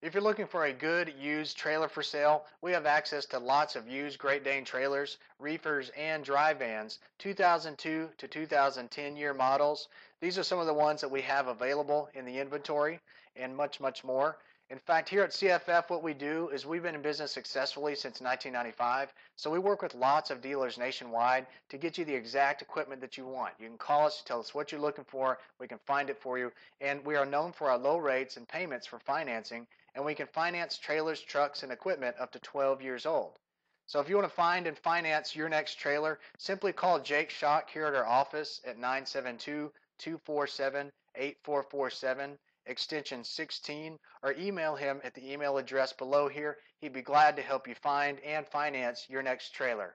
If you're looking for a good used trailer for sale, we have access to lots of used Great Dane trailers, reefers, and dry vans, 2002 to 2010 year models. These are some of the ones that we have available in the inventory and much, much more. In fact, here at CFF, what we do is we've been in business successfully since 1995, so we work with lots of dealers nationwide to get you the exact equipment that you want. You can call us, tell us what you're looking for, we can find it for you, and we are known for our low rates and payments for financing, and we can finance trailers, trucks, and equipment up to 12 years old. So if you want to find and finance your next trailer, simply call Jake Shock here at our office at 972-247-8447. Extension 16, or email him at the email address below here. He'd be glad to help you find and finance your next trailer.